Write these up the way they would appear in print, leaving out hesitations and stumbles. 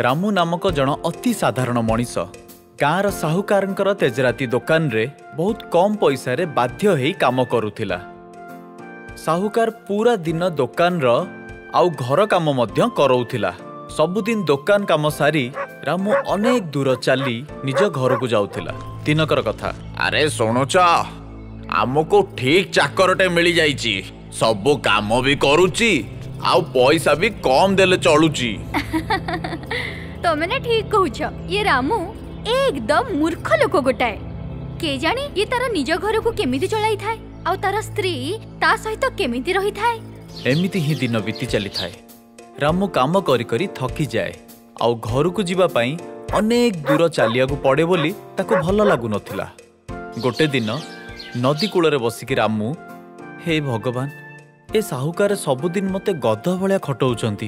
रामू नामक जन अति साधारण मनीष गाँर साहूकार तेजराती दुकान रे बहुत कम पैसा रे बाध्य होई काम करुथिला। साहूकार पूरा दिन दुकान रो आउ घर काम मध्य करौथिला। सबुदिन दुकान काम सारी रामू अनेक दूर चली निज घर को जाउथिला। दिनकर कथा, अरे सुणुच आमको ठीक चाकरटे मिली जाइची, सबु काम भी करूची आउ पैसा भी कम देले चलुची। तो मैंने ठीक कहूछ, ये रामू एकदम मूर्ख लोक गोटाए। के जानी ये तार निज घर को केमिति चलाई थाए आउ तार स्त्री ता सहित केमिति रही थाए। एमिति ही दिन बीती चली थाए। रामू काम करी करी थकी जाए आउ घर को जीवा पाई अनेक दूर चालिया को पड़े बोली ताको भल लागु नथिला। गोटे दिन नदी कूल बसिकी रामू, हे भगवान, ए साहूकार सबुदिन मते गध भाया खटौंट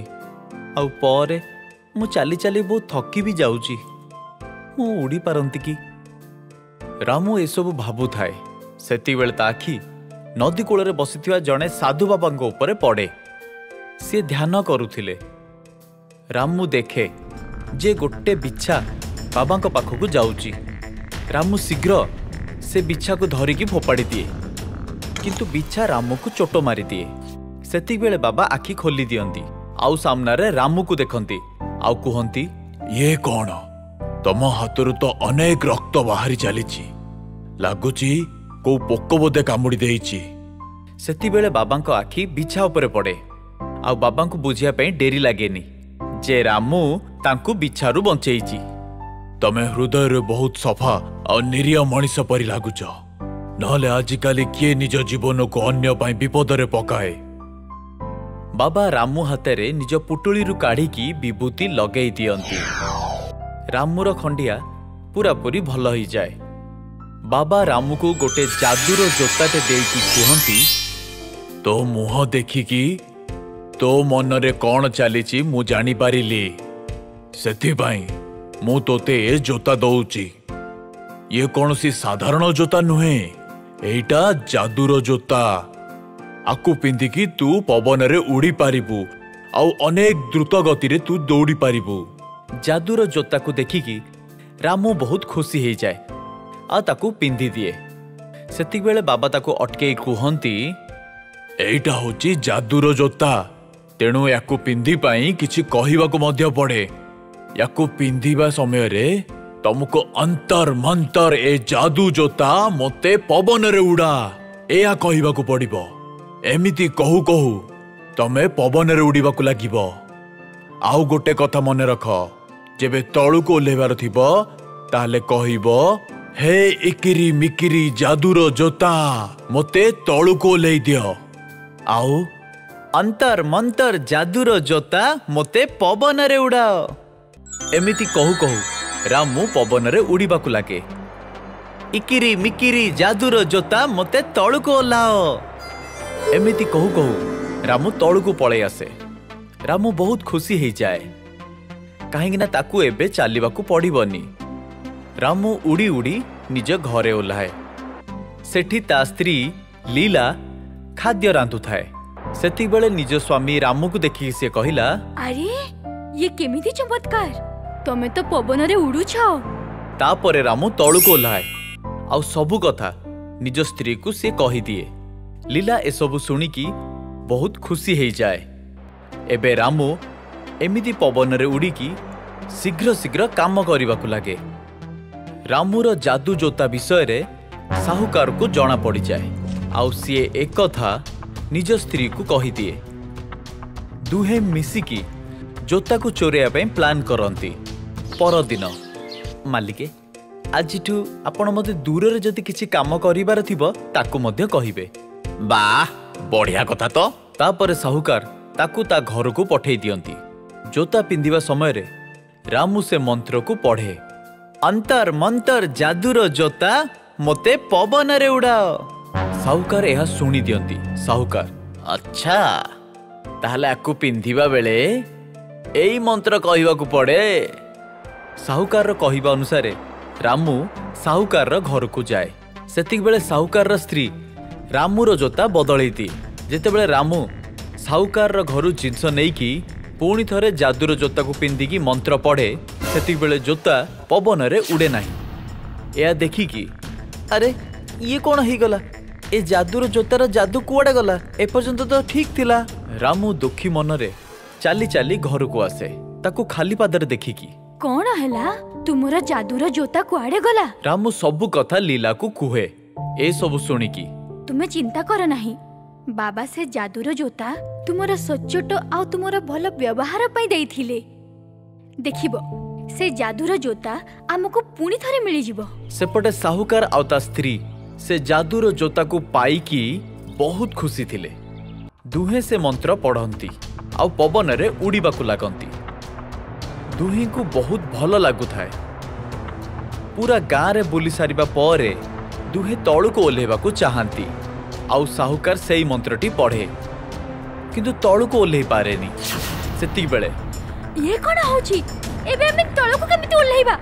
आउ परे मु चाली चाली बहुत थकी भी जाऊँगी, मु उड़ी पारंती कि। रामू ए सब भाबु थाए। सेतिबेले ता आखि नदी कूल बसिथिबा जने साधु बाबा ऊपर पड़े। सी ध्यान करुथिले। रामू देखे जे गोटे बिछा बाबा पाखकू जाऊँगी। रामू शीघ्र से बिछा को धरिकी फोपाड़ी दिए, किंतु बिछा रामू को चोट मारी दिए। सेतिक बेले बाबा आखि खोली दियंती आउ सामनारे रामू को देखंती आउ कहंती, ये कोण तम हाथरू तो अनेक रक्त बाहरी चलीची, लागुची को पोक बोधे कामुड़ी देईची। सेतिक बेले बाबा को आखि बिछा ऊपर पड़े आउ बाबा को बुझिया पई डेरी लागेनी जे रामू तांकू बिछारू बंचेईची। तमे हृदय बहुत सफा और निरीह मनीष परि लगुच, नजिकाली किए निज जीवन को अन्य पाई विपद रे पकाए। बाबा रामू हाथेर निज पुटुली काढ़ी विभूति लगे दियंती। रामूर खंडिया पूरापूरी भल हो जाए। बाबा रामू को गोटे जादूर जोताटे देकी कहती, तो मुह देखिकी तो मन रे कौन चली मु जानी पारिली, सेथिपाई मु तोते ए जोता दौची। ये कौन सी साधारण जोता नुहे, एटा जादूर जोता। आकु पिंधिकी तू पवन रे उड़ी पारिबू आउ अनेक द्रुत गति रे तू दौड़ी पारिबू। जादूर जोता को देखिकी रामू बहुत खुशी हो जाए आ ताकू पिंधि दिए। सेतिक बेले बाबा ताकू अटके कहती, एटा होची जादूर जोता, तेणु याकू पिंधि पाई किछि कहिबाकू मध्य पड़े। याकू पिंधिबा समय रे तुमको अंतर मंतर ए जादू जोता मते पवन रे उड़ा एया कहिबाकू पड़िबो। एमिति कहू कहू तमे पवन रे उड़ीबाकू लागिबो। आउ गोटे कथा मन रख, जेबे तळु को ओल्हेबार थिबो ताले कहिबो, हे इकिरी मिकिरी जादूर जोता मते तळु को ओल्हेई दियो, आउ अंतर मंतर जादूर जोता मते पवन रे उड़ाओ। एमिति कहू कहू रामू पवन रे उड़ीबाकू लागे। इकिरी मिकिरी जादूर जोता मते तळुको ओलाओ। एमिति कहू कहू रामू तळुको पळे आसे। रामू बहुत खुशी हो जाए, काहेकि ना ताकू एबे चालिबाकू पड़िबनी। रामू उड़ी उड़ी निज घरे ओलाए। सेठी ता स्त्री लीला खाद्य रांधु थाए। सेति बेले निज स्वामी रामू को देखि से कहिला, अरे ये केमिति चमत्कार, तमे तो पवन रे उड़ु छौ। तापरे रामू तळु को लाए आ सबु कथा निज स्त्री को से कहि दिए। लीला ए सबु सुनी की बहुत खुशी हो जाए। एबे रामू एमिति पवन रे उड़ी की शीघ्र शीघ्र काम करिबाकू लागे। रामूर जादू जोता विषय रे साहूकार को जना पड़ी जाए आ सी एक कथा निज स्त्री को कहि दिए। दुहे मिसिकी जोता को चोरिया पे प्लान करती। परदिन, मालिके आज आपण मते दूर रे जति किछि काम करिबार थिबो ताकू मध्य कहिबे। बा बढ़िया कथा तो। तापर साहूकार ताकू ता घर को पठेई दियंती। जोता पिंधिबा समय रे रामू से मंत्र को पढ़े, अंतर मंतर जादूर जोता मते पवन रे उड़ाओ। साहूकार एहा सुनी दियंती। साहूकार, अच्छा ताहले आकू पिंधिबा बेले एई मंत्र कहिबाकू पड़े। साहूकार कहिबा अनुसारे रामू साहूकार घर को जाए। सेतिक बेले साहूकार स्त्री रामूर जोता बदलैती। जेते बेले रामू साहूकार घर जिनस नहीं कि पुणी थे जादूर जोता को पिंधिकी मंत्र पढ़े सेतिक बेले जोता पवन रे उड़े ना। यह देखिकी अरे ये कौन ही गला, ए जादूर जोतार जादू कूड़े गला, एपर्यंत तो ठीक थिला। रामू दुखी मन रे चाली चाली घर को आसे ताकू खाली पादर देखिकी कौन हला तुमरा जादूर जोता कुआड़े गला। रामू सबु कथा लीला को कुहे। ए सबु सुनिकी तुमे चिंता कर नाही बाबा, से जादूर जोता तुमरा सचोट आ तुमरा भल व्यवहार पई देथिले। देखिबो से जादूर जोता हमको पुनी थरे मिलि जिवो। सेपटे साहूकार आउता स्त्री से जादूर जोता को पाई की बहुत खुशी थिले। दुहे से मंत्र पढ़ंती आ पवन रे उड़ीबा को लागंती। दुहे को बहुत भल लगु थाए। पूरा गाँव रे बुली सारिबा परे दुहे तलू को ओल्हेबा को चाहती आउ साहूकार से मंत्रटी पढ़े किंतु तलू को ओल्हे पारेनी। सेति बेले ये कोन होची एबे हम तलू को केमिति ओल्हेबा।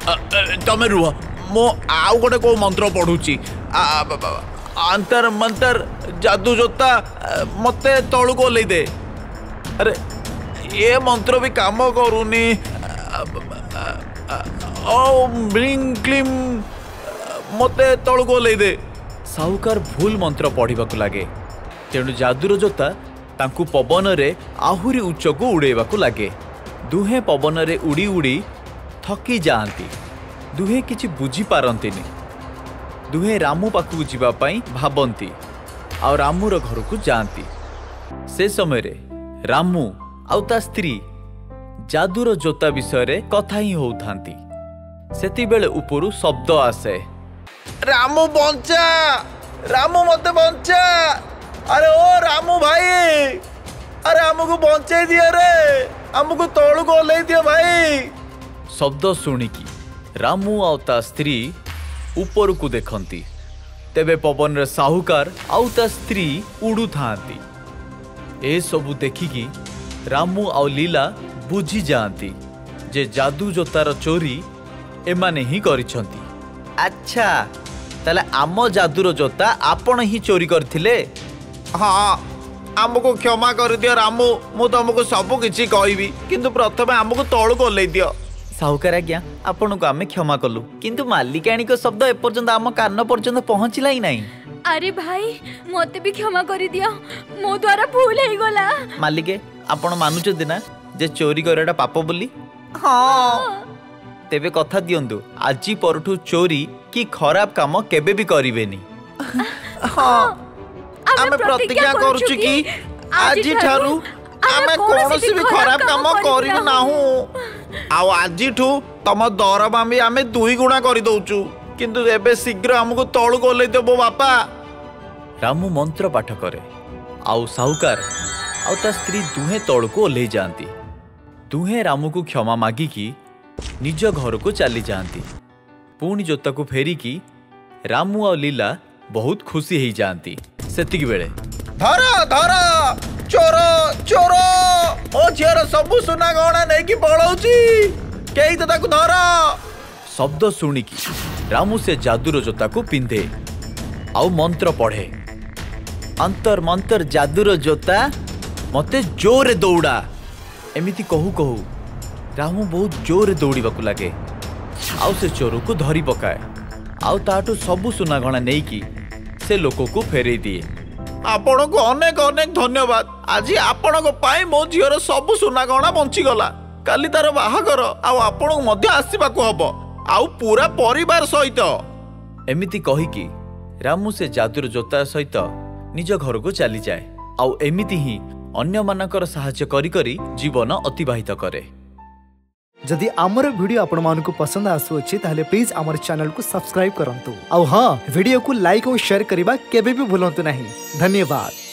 तमे रुह मो आउ गोटे को मंत्र पढुची अंतर मंतर जादू जोता मते तलू को ओल्हे दे। अरे ये मंत्र भी काम करूनी। ओम ब्रिंग क्लिम मते तलू को ओल्हे दे। साहूकार भूल मंत्र पढ़ा लगे तेणु जादूर जोता तांकू पवन रे आहुरी उच्च को उड़ेबा लगे। दुहे पवन रे उड़ी उड़ी थकी जाती। दुहे किछि बुझी पारंतिनी। दुहे रामू पाखु जीवा पाई भाबंती आ रामूर घर को जाती। से समय रे रामू आउ ता स्त्री जादूर जोता विषय रे कथा ही हो थांती। सेति बेले उपरु शब्द आसे रामू बंचा, रामू मते बंचा। अरे ओ रामू भाई अरे हमको बंचे दिया रे, हमको तोड़ को ले दिया भाई। शब्द सुनिकी रामू आउ ता स्त्री ऊपर को देखंती। तेबे पवन रे साहूकार आउ ता स्त्री उड़ू थांती। ए सबु देखिकी रामू आउ लीला बुझी जाती जे जादू जोतार चोरी एमाने ही करिछंती। अच्छा ताले आमो जादूर जोता आपण ही चोरी करथिले। हाँ आमको क्षमा कर दियो रामू, मु तुमको सब किछि कहबी किंतु प्रथमे आमको तळु को ओल्हेई दियो। साहूकार आज्ञा आपण को आमे क्षमा कलु किंतु मालिकाणी को शब्द एपर्यंत आम कान पर्यंत पहुँचला ही नहीं। अरे भाई मते भी क्षमा कर दियो, मो द्वारा भूल हे गला। मालिके आपण मानुछ दिना जे चोरी कराटा पाप बोली। हाँ तेबे कथा दियंतु आज पर चोरी कि खराब काम केबे भी करिवेनी। हाँ आमे प्रतिज्ञा करूछु कि आज ठारू आमे कोनोसी भी खराब काम करिनु नाहु। आ आज ठू तम दरमा भी आमे दुई गुणा करि दउछु किंतु एबे शीघ्र हमको तळु गोले देबो बापा। रामू मंत्र पाठ करे आउ साहूकार आउ ता स्त्री दुहे तळु को ओल्हेई जांती। दुहे रामू को क्षमा मागिकी निज घर को चली जाती। पुणी जोता को फेरिकी रामू और लीला बहुत खुशी हो जाती। सेतिक बेले धरा धरा चोर चोर ओ झियर सबु सुना गहना नेकी पळौची केई तो ताकू धरा। शब्द सुनिकी रामू से जादूर जोता को पिंधे आउ मंत्र पढ़े अंतर मंत्र जादूर जोता मते जोरे दौड़ा। एमिति कहू कहू रामू बहुत जोर दौड़ा लगे आउ से चोर को धरी पकाए आउ ताटू सबु सुनागणा नहीं की से लोक को फेरे दिए। आपण को अनेक अनेक धन्यवाद, आज आपण को पाई मो झीर सबु सुनागणा बंचीगला। काली तार बाहागर आपण मध्य आसवाक हम आउ पूरा परिवार सहित। एमिति कहीकि रामू से जादूर जोता सहित निज घर को चली जाए आउ एमिति ही अन्य मानकर साहाय्य करी जीवन अतिबाहित करे। जदि आमर वीडियो आपण मानकु पसंद आसुअछि ताले प्लीज आमर चैनल को सब्सक्राइब करंतु। आउ हां वीडियो को लाइक और शेयर करबा केबे भी भूलंतु नहीं। धन्यवाद।